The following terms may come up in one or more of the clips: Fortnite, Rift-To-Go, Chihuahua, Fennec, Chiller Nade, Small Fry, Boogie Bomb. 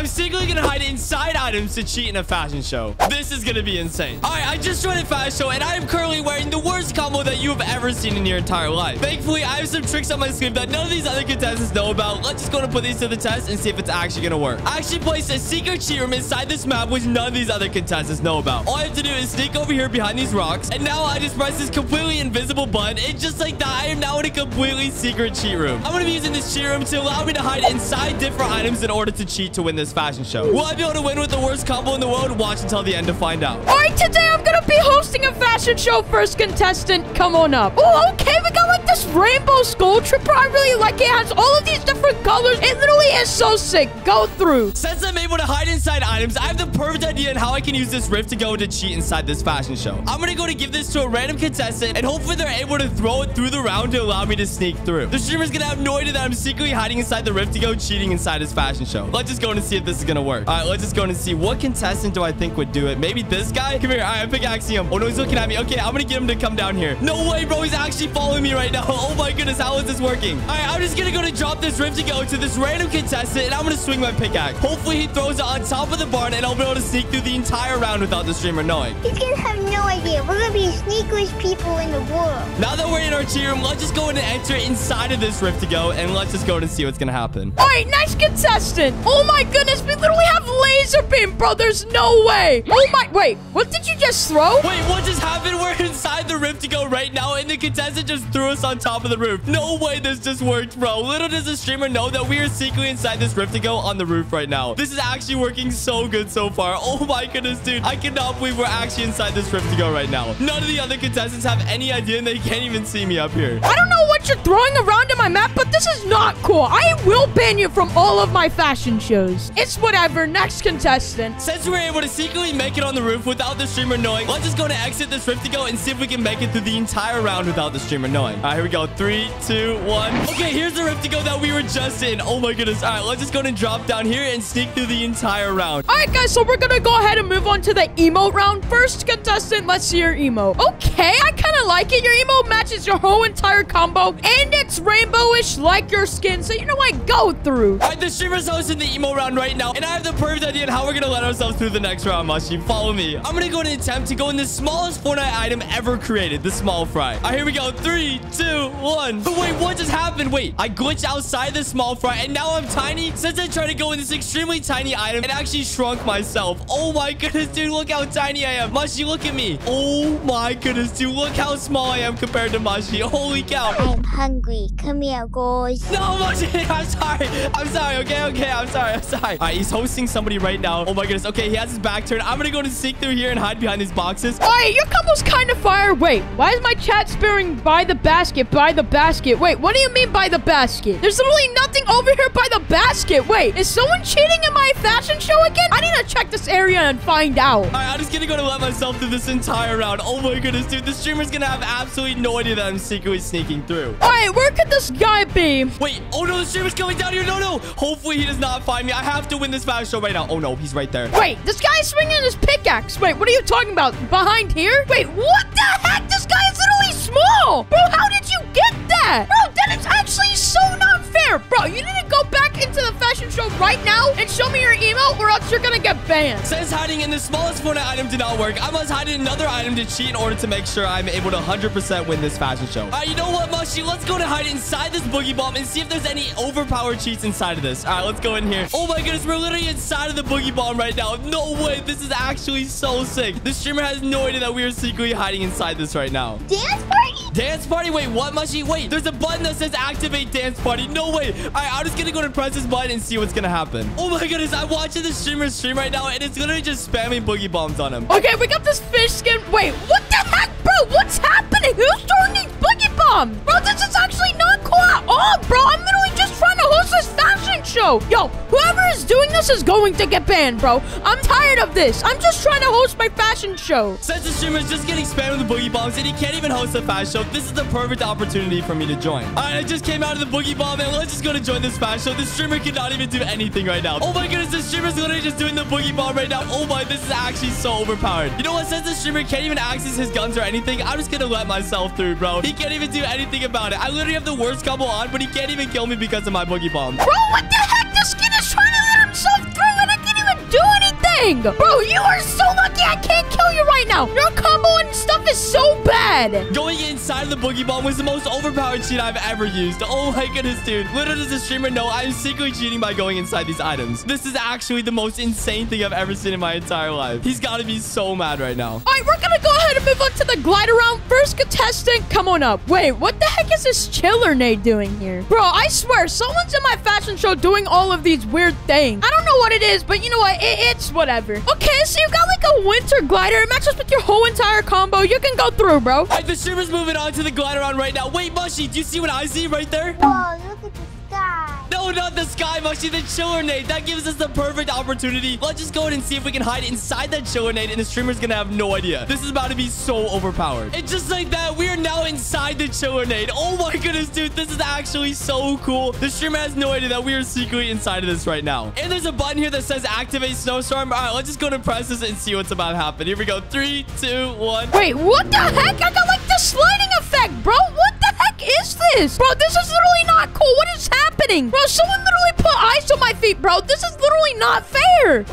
I'm secretly gonna hide inside items to cheat in a fashion show. This is gonna be insane. All right, I just joined a fashion show, and I am currently wearing the worst combo that you have ever seen in your entire life. Thankfully, I have some tricks on my sleeve that none of these other contestants know about. Let's just go and put these to the test and see if it's actually gonna work. I actually placed a secret cheat room inside this map, which none of these other contestants know about. All I have to do is sneak over here behind these rocks, and now I just press this completely invisible button, and just like that, I am now in a completely secret cheat room. I'm gonna be using this cheat room to allow me to hide inside different items in order to cheat to win this fashion show. Will I be able to win with the worst combo in the world? Watch until the end to find out. All right, today I'm gonna be hosting a fashion show. First contestant, come on up. Oh, okay, we got like this rainbow skull tripper. I really like it. It has all of these different colors. It literally is so sick. Go through. Since I'm able to hide inside items, I have the perfect idea on how I can use this Rift-To-Go to cheat inside this fashion show. I'm gonna go to give this to a random contestant, and hopefully they're able to throw it through the round to allow me to sneak through. The streamer's gonna have no idea that I'm secretly hiding inside the Rift-To-Go cheating inside his fashion show. Let's just go and see if this is gonna work. All right, let's just go and see what contestant do I think would do it. Maybe this guy? Come here. All right, I'm pickaxing him. Oh, no, he's looking at me. Okay, I'm gonna get him to come down here. No way, bro. He's actually following me right now. Oh, my goodness. How is this working? All right, I'm just gonna go to drop this Rift-To-Go to this random contestant, and I'm gonna swing my pickaxe. Hopefully, he throws it on top of the barn, and I'll be able to sneak through the entire round without the streamer knowing. He's gonna have no idea. We're gonna be the sneakiest people in the world. Now that we're in our cheer room, let's just go and enter inside of this Rift-To-Go, and let's just go and see what's gonna happen. All right, next contestant. Oh, my goodness. We literally have laser beam, bro. There's no way. Oh, my. Wait, what did you just throw? Wait, what just happened? We're inside the Rift-To-Go right now, and the contestant just threw us on top of the roof. No way this just worked, bro. Little does the streamer know that we are secretly inside this Rift-To-Go on the roof right now. This is actually working so good so far. Oh, my goodness, dude. I cannot believe we're actually inside this Rift-To-Go right now. None of the other contestants have any idea, and they can't even see me up here. I don't know what you're throwing around in my map, but this is not cool. I will ban you from all of my fashion shows. It's whatever. Next contestant. Since we were able to secretly make it on the roof without the streamer knowing, let's just go to exit this Rift-To-Go and see if we can make it through the entire round without the streamer knowing. All right, here we go. 3, 2, 1. Okay, here's the Rift-To-Go that we were just in. Oh, my goodness. All right, let's just go and drop down here and sneak through the entire round. All right, guys, so we're gonna go ahead and move on to the emote round. First contestant, let's see your emote. Okay, I kind of like it. Your emote matches your whole entire combo, and it's rainbowish like your skin, so you know what? Go through. All right, the streamer's hosting the emote round right now, and I have the perfect idea on how we're gonna let ourselves through the next round, Mushy. Follow me. I'm gonna go and attempt to go in the smallest Fortnite item ever created, the Small Fry. All right, here we go. 3, 2, 1. But wait, what just happened? Wait, I glitched outside the Small Fry, and now I'm tiny. Since I tried to go in this extremely tiny item, it actually shrunk myself. Oh my goodness, dude, look how tiny I am. Mushy, look at me. Oh my goodness, dude, look how small I am compared to Mushy. Holy cow. I'm hungry. Come here, guys. No, Mushy, I'm sorry. I'm sorry, okay, I'm sorry. All right, he's hosting somebody right now. Oh my goodness, okay, he has his back turned. I'm gonna go to sneak through here and hide behind these boxes. All right, your couple's kind of fire. Wait, why is my chat spearing by the basket, Wait, what do you mean by the basket? There's literally nothing over here by the basket. Wait, is someone cheating in my fashion show again? I need to check this area and find out. All right, I'm just gonna go to let myself through this entire round. Oh my goodness, dude, the streamer's gonna have absolutely no idea that I'm secretly sneaking through. All right, where could this guy be? Wait, oh no, the streamer's coming down here. No, hopefully he does not find me. I have to win this fashion show right now. Oh no, he's right there. Wait, this guy's swinging his pickaxe. Wait, what are you talking about? Behind here? Wait, what the heck? This guy is literally small. Bro, how did you get that? Bro, that is actually so not fair. Bro, you need to go back into the fashion show right now and show me your emote or else you're gonna get banned. Says hiding in the smallest Fortnite item did not work. I must hide in another item to cheat in order to make sure I'm able to 100% win this fashion show. All right, you know what, Mushy? Let's go to hide inside this Boogie Bomb and see if there's any overpowered cheats inside of this. All right, let's go in here. Oh my goodness, we're literally inside of the Boogie Bomb right now. No way, this is actually so sick. The streamer has no idea that we are secretly hiding inside this right now. Dance party? Dance party? Wait, what, Mushy? Wait, there's a button that says activate dance party. No way. All right, I'm just gonna go and press this button and see what's gonna happen. Oh my goodness, I'm watching the streamer stream right now, and it's literally just spamming Boogie Bombs on him. Okay, we got this fish skin. Wait, what the heck, bro? What's happening? Who's throwing these Boogie Bombs? Bro, this is actually not cool at all, bro. I'm literally just trying to host this fashion show. Yo, whoever is doing this is going to get banned, bro. I'm tired of this. I'm just trying to host my fashion show. Since the streamer is just getting spammed with the Boogie Bombs and he can't even host the fashion show, this is the perfect opportunity for me to join. All right, I just came out of the Boogie Bomb, and let's just go to join this fashion show. The streamer cannot even do anything right now. Oh my goodness, the streamer's literally just doing the Boogie Bomb right now. Oh my, this is actually so overpowered. You know what? Since the streamer can't even access his guns or anything, I'm just gonna let myself through, bro. He can't even do anything about it. I literally have the worst combo on, but he can't even kill me because of my Boogie Bomb. Bro, what the heck? This kid is trying to let himself through, and it doing? Bro, you are so lucky I can't kill you right now. Your combo and stuff is so bad. Going inside of the Boogie Bomb was the most overpowered cheat I've ever used. Oh my goodness, dude. Little does the streamer know I'm secretly cheating by going inside these items. This is actually the most insane thing I've ever seen in my entire life. He's got to be so mad right now. All right, we're going to go ahead and move on to the glide around. First contestant, come on up. Wait, what the heck is this Chiller Nade doing here? Bro, I swear, someone's in my fashion show doing all of these weird things. I don't know what it is, but you know what? It's whatever. Okay, so you've got like a winter glider. It matches with your whole entire combo. You can go through, bro. All right, the streamer's moving on to the glide around right now. Wait, Mushy, do you see what I see right there? Oh, look at this. No, not the sky, Mushy. The Chiller Nade. That gives us the perfect opportunity. Let's just go ahead and see if we can hide inside that Chiller Nade, and the streamer's going to have no idea. This is about to be so overpowered. And just like that, we are now inside the Chiller Nade. Oh, my goodness, dude. This is actually so cool. The streamer has no idea that we are secretly inside of this right now. And there's a button here that says activate snowstorm. All right, let's just go ahead and press this and see what's about to happen. Here we go. 3, 2, 1. Wait, what the heck? I got like the sliding effect, bro. What the heck is this? Bro, this is literally not cool. What is happening? Bro, someone literally put ice on my feet, bro. This is literally not fair.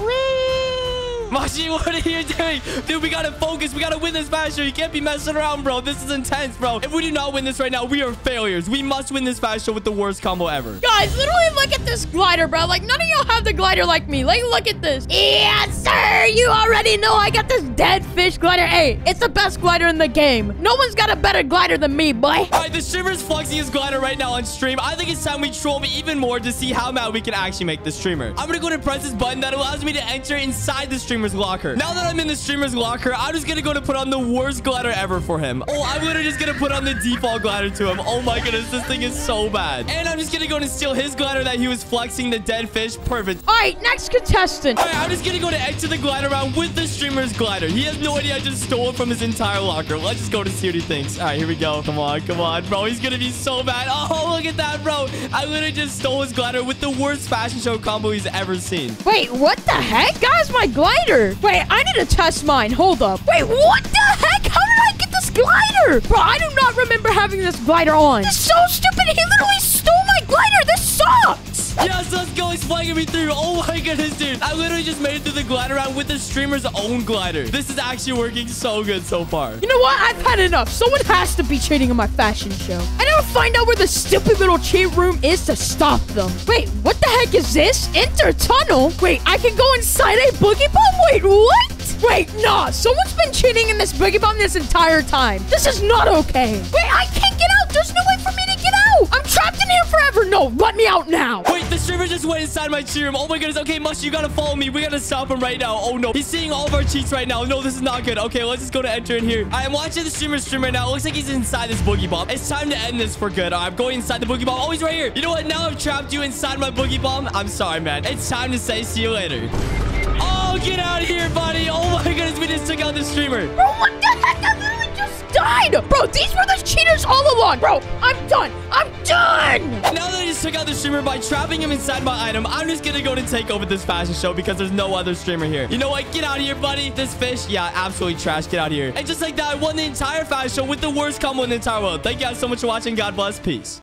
Mushy, what are you doing? Dude, we gotta focus. We gotta win this match show. You can't be messing around, bro. This is intense, bro. If we do not win this right now, we are failures. We must win this match show with the worst combo ever. Guys, literally look at this glider, bro. Like, none of y'all have the glider like me. Like, look at this. Yes, sir. You already know I got this dead fish glider. Hey, it's the best glider in the game. No one's got a better glider than me, boy. All right, the streamer's flexing his glider right now on stream. I think it's time we troll him even more to see how mad we can actually make the streamer. I'm gonna go ahead and press this button that allows me to enter inside the streamer. Locker. Now that I'm in the streamer's locker, I'm just gonna go to put on the worst glider ever for him. Oh, I'm literally just gonna put on the default glider to him. Oh my goodness, this thing is so bad. And I'm just gonna go and steal his glider that he was flexing the dead fish. Perfect. All right, next contestant. All right, I'm just gonna go to exit the glider round with the streamer's glider. He has no idea I just stole it from his entire locker. Let's just go to see what he thinks. All right, here we go. Come on, come on, bro. He's gonna be so bad. Oh, look at that, bro. I literally just stole his glider with the worst fashion show combo he's ever seen. Wait, what the heck? Guys, my glider. Wait, I need to test mine. Hold up. Wait, what the heck? How did I get this glider? Bro, I do not remember having this glider on. This is so stupid. He literally stole my glider. This sucks. Yes, let's go. He's flying me through. Oh my goodness, dude. I literally just made it through the glider round with the streamer's own glider. This is actually working so good so far. You know what? I've had enough. Someone has to be cheating in my fashion show. I gotta find out where the stupid little cheat room is to stop them. Wait, what the heck is this? Enter tunnel? Wait, I can go inside a Boogie Bomb? Wait, what? Wait, nah. Someone's been cheating in this Boogie Bomb this entire time. This is not okay. Wait, I can't get out. There's no way for me to get out. I'm trapped in here forever. No, let me out now. Wait, the streamer just went inside my cheat room. Oh my goodness. Okay, Mush, you gotta follow me. We gotta stop him right now. Oh no. He's seeing all of our cheats right now. No, this is not good. Okay, let's just go to enter in here. I am watching the streamer's stream right now. It looks like he's inside this Boogie Bomb. It's time to end this for good. I'm going inside the Boogie Bomb. Oh, he's right here. You know what? Now I've trapped you inside my Boogie Bomb. I'm sorry, man. It's time to say see you later. Oh, get out of here, buddy. Oh my goodness. We just took out the streamer. Bro, what the heck? I literally just died. Bro, these were the cheaters all along. Bro, I'm done. I'm done. Now that I just took out the streamer by trapping him inside my item, I'm just gonna go and take over this fashion show because there's no other streamer here. You know what? Get out of here, buddy. This fish, yeah, absolutely trash. Get out of here. And just like that, I won the entire fashion show with the worst combo in the entire world. Thank you guys so much for watching. God bless. Peace.